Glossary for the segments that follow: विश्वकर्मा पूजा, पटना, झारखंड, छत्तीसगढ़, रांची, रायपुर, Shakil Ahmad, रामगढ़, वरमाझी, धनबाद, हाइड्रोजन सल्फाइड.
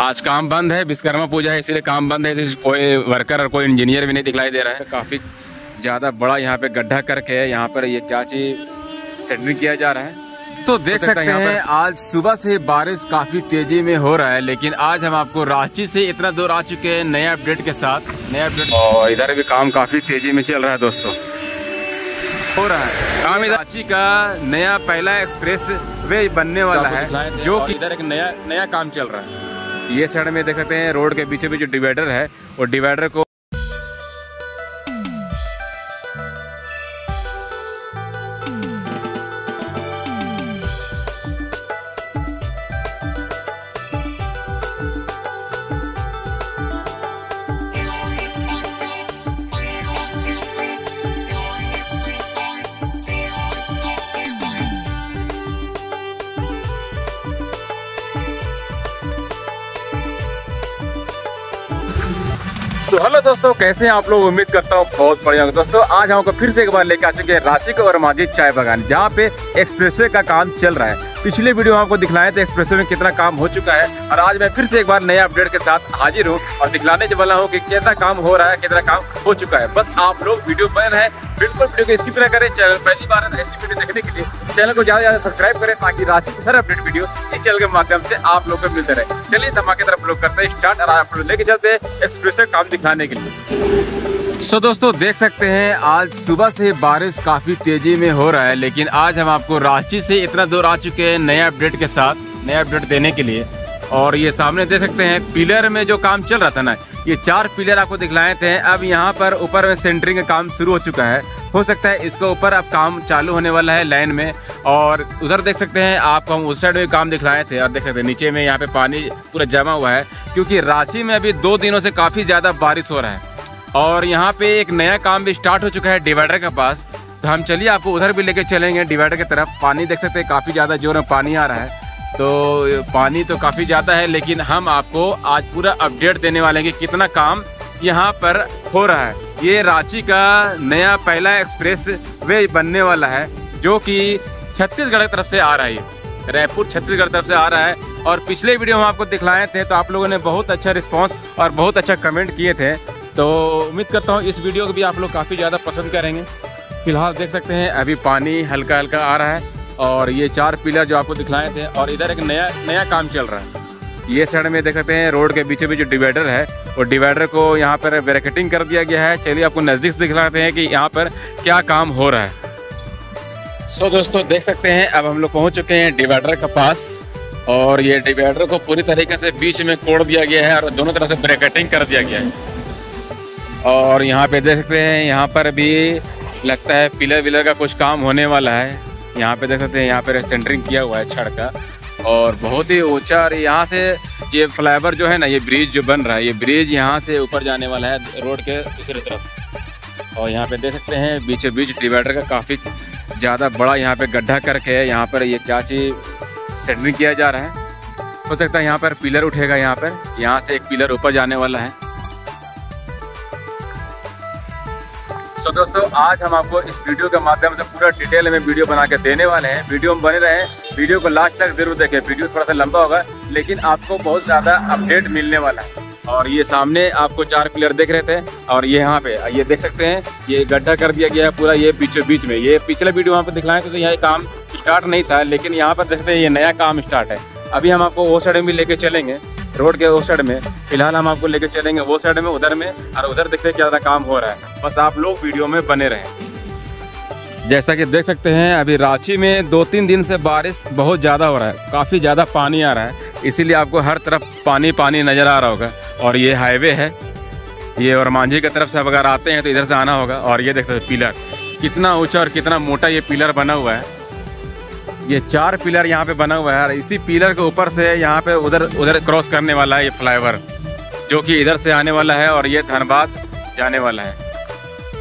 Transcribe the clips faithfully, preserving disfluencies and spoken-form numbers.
आज काम बंद है, विश्वकर्मा पूजा है इसलिए काम बंद है, तो कोई वर्कर और कोई इंजीनियर भी नहीं दिखलाई दे रहा है। काफ़ी ज़्यादा बड़ा यहाँ पे गड्ढा करके यहाँ पर ये क्या चीज सेटरिंग किया जा रहा है। तो देख सकते हैं आज सुबह से बारिश काफी तेजी में हो रहा है, लेकिन आज हम आपको रांची से इतना दूर आ चुके हैं नया अपडेट के साथ। नया अपडेट और इधर भी काम काफी तेजी में चल रहा है दोस्तों, हो रहा है काम। इधर रांची का नया पहला एक्सप्रेस वे बनने वाला है, जो कि इधर एक नया नया काम चल रहा है। ये साइड में देख सकते हैं रोड के बीचों बीच जो डिवाइडर है, और डिवाइडर को तो हेलो दोस्तों, कैसे हैं आप लोग? उम्मीद करता हूँ बहुत बढ़िया होगा। दोस्तों आज हमको फिर से एक बार लेकर आ चुके हैं रांची के वरमाझी चाय बागान, जहाँ पे एक्सप्रेसवे का काम चल रहा है। पिछले वीडियो में आपको दिखलाए थे एक्सप्रेसवे में कितना काम हो चुका है, और आज मैं फिर से एक बार नया अपडेट के साथ हाजिर हूँ और दिखलाने वाला हूँ कि कितना काम हो रहा है, कितना काम हो चुका है। बस आप लोग वीडियो बन रहे हैं, बिल्कुल वीडियो को स्किप ना करें। चैनल पहली बार है ऐसी वीडियो देखने के लिए चैनल को ज्यादा से ज्यादा सब्सक्राइब करें, ताकि रांची की हर अपडेट वीडियो इस चैनल के माध्यम से आप लोग को मिलते रहे। चलिए धमाके तरफ लोग करते हैं स्टार्ट, और आप लोग लेके चलते हैं एक्सप्रेसवे काम दिखाने के लिए। सो दोस्तों देख सकते हैं आज सुबह से बारिश काफी तेजी में हो रहा है, लेकिन आज हम आपको रांची से इतना दूर आ चुके हैं नया अपडेट के साथ, नया अपडेट देने के लिए। और ये सामने देख सकते हैं पिलर में जो काम चल रहा था ना, ये चार पिलर आपको दिखलाए थे। अब यहाँ पर ऊपर में सेंटरिंग का काम शुरू हो चुका है, हो सकता है इसके ऊपर अब काम चालू होने वाला है लाइन में। और उधर देख सकते हैं आपको हम उस साइड में काम दिखलाए थे, और देख सकते हैं नीचे में यहाँ पे पानी पूरा जमा हुआ है, क्योंकि रांची में अभी दो दिनों से काफ़ी ज़्यादा बारिश हो रहा है। और यहाँ पे एक नया काम भी स्टार्ट हो चुका है डिवाइडर के पास, तो हम चलिए आपको उधर भी लेके चलेंगे डिवाइडर की तरफ। पानी देख सकते हैं काफ़ी ज़्यादा जोर में पानी आ रहा है, तो पानी तो काफ़ी ज़्यादा है, लेकिन हम आपको आज पूरा अपडेट देने वाले हैं कि कितना काम यहाँ पर हो रहा है। ये रांची का नया पहला एक्सप्रेस वे बनने वाला है, जो कि छत्तीसगढ़ की तरफ से आ रहा है, रायपुर छत्तीसगढ़ तरफ से आ रहा है। और पिछले वीडियो हम आपको दिखलाए थे, तो आप लोगों ने बहुत अच्छा रिस्पांस और बहुत अच्छा कमेंट किए थे, तो उम्मीद करता हूँ इस वीडियो को भी आप लोग काफ़ी ज़्यादा पसंद करेंगे। फिलहाल देख सकते हैं अभी पानी हल्का हल्का आ रहा है, और ये चार पिलर जो आपको दिखलाए थे। और इधर एक नया नया काम चल रहा है। ये साइड में देख सकते हैं रोड के बीचों बीच जो डिवाइडर है, और डिवाइडर को यहाँ पर बैरिकेटिंग कर दिया गया है। चलिए आपको नज़दीक से दिखलाते हैं कि यहाँ पर क्या काम हो रहा है। सो so, दोस्तों देख सकते हैं अब हम लोग पहुँच चुके हैं डिवाइडर के पास, और ये डिवाइडर को पूरी तरीके से बीच में कोड़ दिया गया है, और दोनों तरफ से बैरिकेटिंग कर दिया गया है। और यहाँ पे देख सकते हैं यहाँ पर भी लगता है पिलर विलर का कुछ काम होने वाला है। यहाँ पे देख सकते हैं यहाँ पे सेंटरिंग किया हुआ है छड़ का, और बहुत ही ऊंचा। और यहाँ से ये फ्लाईओवर जो है ना, ये ब्रिज जो बन रहा है, ये ब्रिज यहाँ से ऊपर जाने वाला है रोड के दूसरी तरफ। और यहाँ पे देख सकते हैं बीचों बीच डिवाइडर का काफ़ी ज़्यादा बड़ा यहाँ पे गड्ढा करके यहाँ पर ये क्या चीज सेंटरिंग किया जा रहा है। हो सकता है यहाँ पर पिलर उठेगा, यहाँ पर यहाँ से एक पिलर ऊपर जाने वाला है। सो so, दोस्तों आज हम आपको इस वीडियो के माध्यम से पूरा डिटेल में वीडियो बना के देने वाले हैं। वीडियो में बने रहें, वीडियो को लास्ट तक जरूर देखें। वीडियो थोड़ा सा लंबा होगा, लेकिन आपको बहुत ज़्यादा अपडेट मिलने वाला है। और ये सामने आपको चार पिलर देख रहे थे, और ये यहाँ पे ये देख सकते हैं ये गड्ढा कर दिया गया है पूरा, ये बीचों बीच में। ये पिछला वीडियो वहाँ पर दिखलाए थे, तो यहाँ काम स्टार्ट नहीं था, लेकिन यहाँ पर देखते हैं ये नया काम स्टार्ट है। अभी हम आपको वो साइड में भी लेके चलेंगे, रोड के वो साइड में। फिलहाल हम आपको लेके चलेंगे वो साइड में, उधर में, और उधर देखते हैं क्या काम हो रहा है। बस आप लोग वीडियो में बने रहें। जैसा कि देख सकते हैं अभी रांची में दो तीन दिन से बारिश बहुत ज़्यादा हो रहा है, काफ़ी ज़्यादा पानी आ रहा है, इसीलिए आपको हर तरफ पानी पानी नज़र आ रहा होगा। और ये हाईवे है, ये वरमाझी की तरफ से अगर आते हैं तो इधर से आना होगा। और ये देख सकते हैं पिलर कितना ऊँचा और कितना मोटा ये पिलर बना हुआ है। ये चार पिलर यहाँ पे बना हुआ है, और इसी पिलर के ऊपर से यहाँ पे उधर उधर क्रॉस करने वाला है ये फ्लाईओवर, जो कि इधर से आने वाला है, और ये धनबाद जाने वाला है।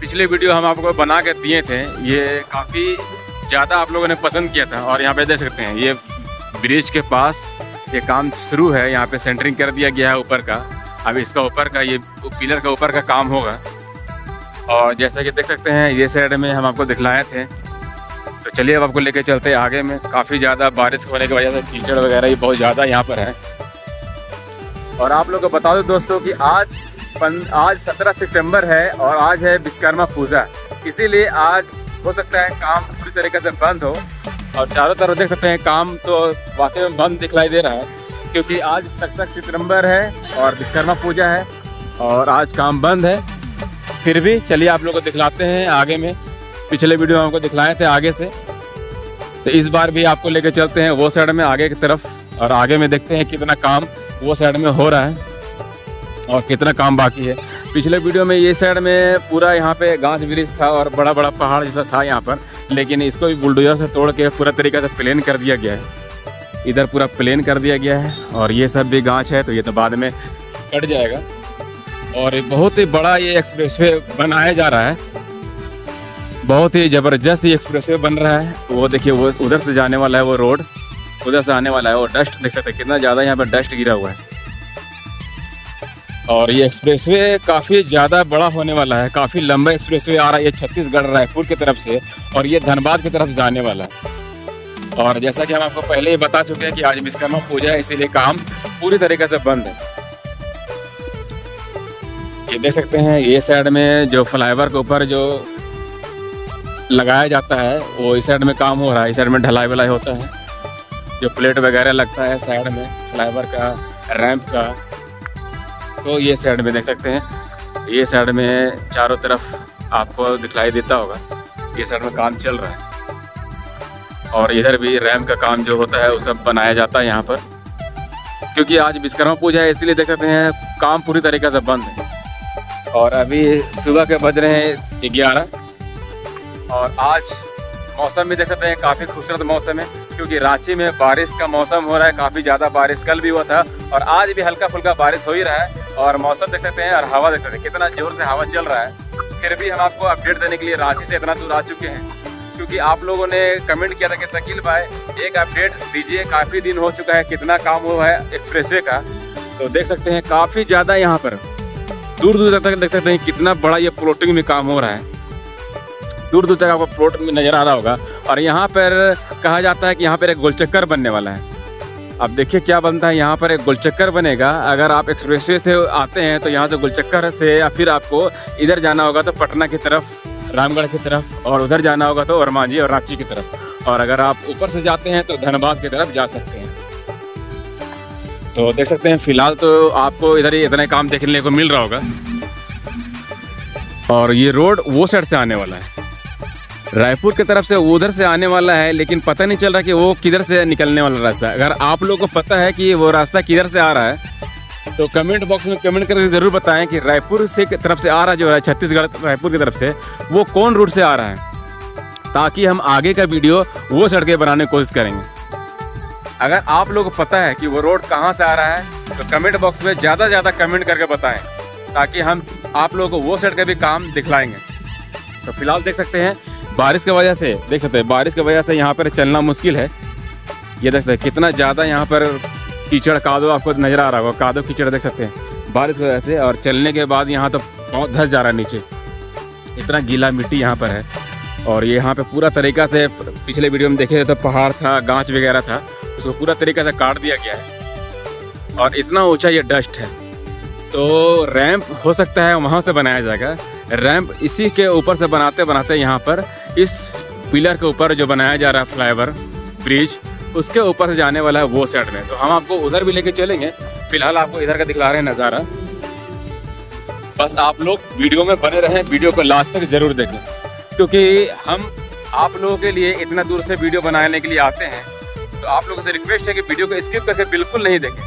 पिछले वीडियो हम आपको बना के दिए थे, ये काफ़ी ज़्यादा आप लोगों ने पसंद किया था। और यहाँ पे देख सकते हैं ये ब्रिज के पास ये काम शुरू है, यहाँ पर सेंटरिंग कर दिया गया है ऊपर का। अब इसका ऊपर का ये पिलर का ऊपर का काम होगा। और जैसा कि देख सकते हैं ये साइड में हम आपको दिखलाए थे, तो चलिए अब आपको लेके चलते हैं आगे में। काफ़ी ज़्यादा बारिश होने की वजह से कीचड़ वगैरह ये बहुत ज़्यादा यहाँ पर है। और आप लोग को बता दो दोस्तों कि आज आज सत्रह सितंबर है और आज है विश्वकर्मा पूजा, इसीलिए आज हो सकता है काम पूरी तरीके से बंद हो। और चारों तरफ देख सकते हैं काम तो वाकई में बंद दिखलाई दे रहा है क्योंकि आज सत्रह सितंबर है और विश्वकर्मा पूजा है और आज काम बंद है। फिर भी चलिए आप लोगों को दिखलाते हैं आगे में, पिछले वीडियो में हमको दिखलाए थे आगे से, तो इस बार भी आपको लेकर चलते हैं वो साइड में आगे की तरफ और आगे में देखते हैं कितना काम वो साइड में हो रहा है और कितना काम बाकी है। पिछले वीडियो में ये साइड में पूरा यहाँ पे गाछ वृक्ष था और बड़ा बड़ा पहाड़ जैसा था यहाँ पर, लेकिन इसको भी बुलडोजर से तोड़ के पूरा तरीके से प्लेन कर दिया गया है, इधर पूरा प्लेन कर दिया गया है। और ये सब भी गाछ है तो ये तो बाद में कट जाएगा। और बहुत ही बड़ा ये एक्सप्रेसवे बनाया जा रहा है, बहुत ही ज़बरदस्त ये एक्सप्रेसवे बन रहा है। वो देखिए वो उधर से जाने वाला है, वो रोड उधर से आने वाला है। वो डस्ट देख सकते हैं कितना ज़्यादा यहाँ पर डस्ट गिरा हुआ है। और ये एक्सप्रेसवे काफ़ी ज़्यादा बड़ा होने वाला है, काफ़ी लंबा एक्सप्रेसवे आ रहा है। ये छत्तीसगढ़ रायपुर की तरफ से और ये धनबाद की तरफ जाने वाला है। और जैसा कि हम आपको पहले ही बता चुके हैं कि आज विश्वकर्मा पूजा है, इसीलिए काम पूरी तरीके से बंद है। ये देख सकते हैं ये साइड में जो फ्लाईओवर के ऊपर जो लगाया जाता है वो इस साइड में काम हो रहा है, इस साइड में ढलाई वलाई होता है, जो प्लेट वगैरह लगता है साइड में फ्लाईओवर का, रैंप का। तो ये साइड में देख सकते हैं, ये साइड में चारों तरफ आपको दिखलाई देता होगा, ये साइड में काम चल रहा है। और इधर भी रैम का काम जो होता है वो सब बनाया जाता है यहाँ पर, क्योंकि आज विश्वकर्मा पूजा है इसीलिए देख सकते हैं काम पूरी तरीके से बंद है। और अभी सुबह के बज रहे हैं ग्यारह। और आज मौसम भी देख सकते हैं काफ़ी खूबसूरत मौसम है, क्योंकि रांची में बारिश का मौसम हो रहा है, काफ़ी ज़्यादा बारिश कल भी हुआ था और आज भी हल्का फुल्का बारिश हो ही रहा है। और मौसम देख सकते हैं और हवा देख सकते हैं कितना ज़ोर से हवा चल रहा है। फिर भी हम आपको अपडेट देने के लिए रांची से इतना दूर आ चुके हैं, क्योंकि आप लोगों ने कमेंट किया था कि शकील भाई एक अपडेट दीजिए, काफ़ी दिन हो चुका है, कितना काम हुआ है एक्सप्रेसवे का। तो देख सकते हैं काफ़ी ज़्यादा यहाँ पर दूर दूर तक देख सकते हैं कितना बड़ा ये प्लॉटिंग में काम हो रहा है, दूर दूर तक आपको प्लॉट में नज़र आ रहा होगा। और यहाँ पर कहा जाता है कि यहाँ पर एक गोलचक्कर बनने वाला है। अब देखिए क्या बनता है, यहाँ पर एक गोलचक्कर बनेगा। अगर आप एक्सप्रेसवे से आते हैं तो यहाँ से गोलचक्कर से या फिर आपको इधर जाना होगा तो पटना की तरफ, रामगढ़ की तरफ, और उधर जाना होगा तो वरमाझी और रांची की तरफ। और अगर आप ऊपर से जाते हैं तो धनबाद की तरफ जा सकते हैं। तो देख सकते हैं फिलहाल तो आपको इधर ही इतना काम देखने को मिल रहा होगा। और ये रोड वो साइड से आने वाला है, रायपुर की तरफ से उधर से आने वाला है, लेकिन पता नहीं चल रहा कि वो किधर से निकलने वाला रास्ता है। अगर आप लोगों को पता है कि वो रास्ता किधर से आ रहा है तो कमेंट बॉक्स में कमेंट करके ज़रूर बताएं कि रायपुर से की तरफ से आ रहा जो है छत्तीसगढ़ रायपुर की तरफ से वो कौन रूट से आ रहा है, ताकि हम आगे का वीडियो वो सड़कें बनाने की कोशिश करेंगे। अगर आप लोगों को पता है कि वो रोड कहाँ से आ रहा है तो कमेंट बॉक्स में ज़्यादा से ज़्यादा कमेंट करके बताएँ, ताकि हम आप लोगों को वो सड़कें भी काम दिखलाएँगे। तो फिलहाल देख सकते हैं बारिश की वजह से देख सकते हैं बारिश की वजह से यहाँ पर चलना मुश्किल है। ये देख सकते हैं कितना ज़्यादा यहाँ पर कीचड़ कादो आपको नज़र आ रहा होगा, कादो कीचड़ देख सकते हैं बारिश की वजह से। और चलने के बाद यहाँ तो बहुत धस जा रहा है नीचे, इतना गीला मिट्टी यहाँ पर है। और ये यहाँ पर पूरा तरीक़ा से पिछले वीडियो में देखे तो पहाड़ था, गाँच वगैरह था, उसको पूरा तरीक़े से काट दिया गया है। और इतना ऊँचा ये डस्ट है, तो रैंप हो सकता है वहाँ से बनाया जाएगा। रैंप इसी के ऊपर से बनाते बनाते यहाँ पर इस पिलर के ऊपर जो बनाया जा रहा है फ्लाईओवर ब्रिज, उसके ऊपर से जाने वाला है वो साइड में। तो हम आपको उधर भी लेके चलेंगे, फिलहाल आपको इधर का दिखला रहे हैं नज़ारा। बस आप लोग वीडियो में बने रहें, वीडियो को लास्ट तक ज़रूर देखें, क्योंकि हम आप लोगों के लिए इतना दूर से वीडियो बनाने के लिए आते हैं। तो आप लोगों से रिक्वेस्ट है कि वीडियो को स्किप करके बिल्कुल नहीं देखें,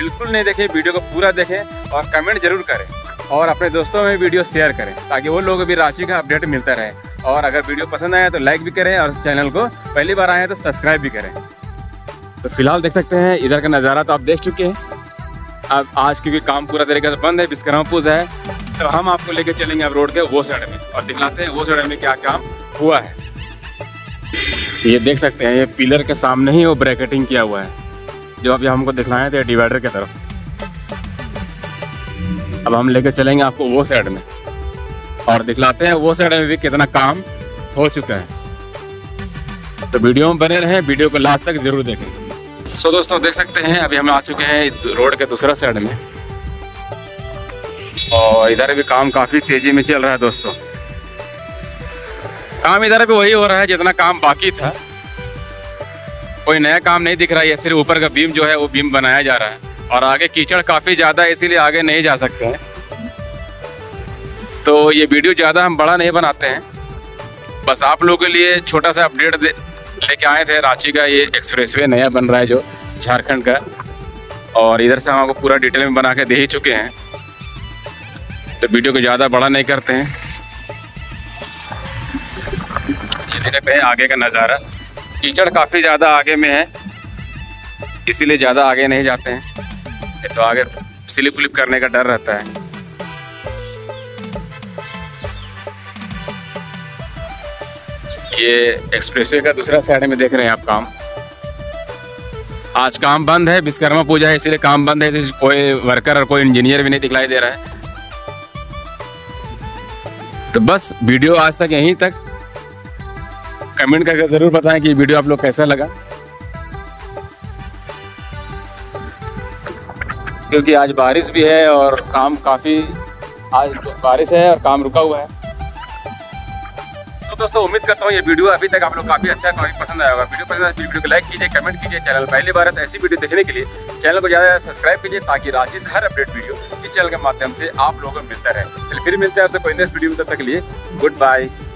बिल्कुल नहीं देखें, वीडियो को पूरा देखें और कमेंट ज़रूर करें और अपने दोस्तों में वीडियो शेयर करें, ताकि वो लोग भी रांची का अपडेट मिलता रहे। और अगर वीडियो पसंद आया तो लाइक भी करें और चैनल को पहली बार आए हैं तो सब्सक्राइब भी करें। तो फिलहाल देख सकते हैं इधर का नज़ारा तो आप देख चुके हैं। अब आज क्योंकि काम पूरा तरीके से बंद है, विश्वकर्मा पूजा है, तो हम आपको लेके चलेंगे अब रोड के वो साइड में और दिखलाते हैं वो साइड में क्या काम हुआ है। ये देख सकते हैं ये पिलर के सामने ही वो ब्रैकेटिंग किया हुआ है, जो अभी हमको दिखलाए थे डिवाइडर की तरफ। अब हम लेकर चलेंगे आपको वो साइड में और दिखलाते हैं वो साइड में भी कितना काम हो चुका है। तो वीडियो में बने रहें, वीडियो को लास्ट तक जरूर देखें। सो so, दोस्तों देख सकते हैं अभी हम आ चुके हैं रोड के दूसरा साइड में और इधर भी काम काफ़ी तेज़ी में चल रहा है दोस्तों। काम इधर भी वही हो रहा है जितना काम बाकी था, कोई नया काम नहीं दिख रहा है। सिर्फ ऊपर का बीम जो है वो बीम बनाया जा रहा है और आगे कीचड़ काफ़ी ज़्यादा है इसीलिए आगे नहीं जा सकते हैं, तो ये वीडियो ज़्यादा हम बड़ा नहीं बनाते हैं, बस आप लोगों के लिए छोटा सा अपडेट लेके आए थे। रांची का ये एक्सप्रेसवे नया बन रहा है जो झारखंड का, और इधर से हम आपको पूरा डिटेल में बना के दे ही चुके हैं, तो वीडियो को ज़्यादा बड़ा नहीं करते हैं। ये देखते हैं आगे का नज़ारा, कीचड़ काफ़ी ज़्यादा आगे में है इसीलिए ज़्यादा आगे नहीं जाते हैं, ये तो आगे स्लिप व्लिप करने का डर रहता है। ये एक्सप्रेसवे का दूसरा साइड में देख रहे हैं आप काम, आज काम बंद है, विश्वकर्मा पूजा है इसीलिए काम बंद है, तो कोई वर्कर और कोई इंजीनियर भी नहीं दिखलाई दे रहा है। तो बस वीडियो आज तक यहीं तक, कमेंट करके ज़रूर बताएं कि वीडियो आप लोग कैसा लगा, क्योंकि आज बारिश भी है और काम काफ़ी आज बारिश है और काम रुका हुआ है। दोस्तों उम्मीद करता हूँ ये वीडियो अभी तक आप लोग काफी अच्छा काफी पसंद आया होगा। वीडियो पसंद आया तो वीडियो को लाइक कीजिए, कमेंट कीजिए। चैनल पहली बार है तो ऐसी वीडियो देखने के लिए चैनल को ज्यादा सब्सक्राइब कीजिए ताकि रांची से हर अपडेट वीडियो इस चैनल के माध्यम से आप लोगों को मिलता रहे। फिर मिलते हैं आपसे कोई नेक्स्ट वीडियो, तब तक के लिए गुड बाय।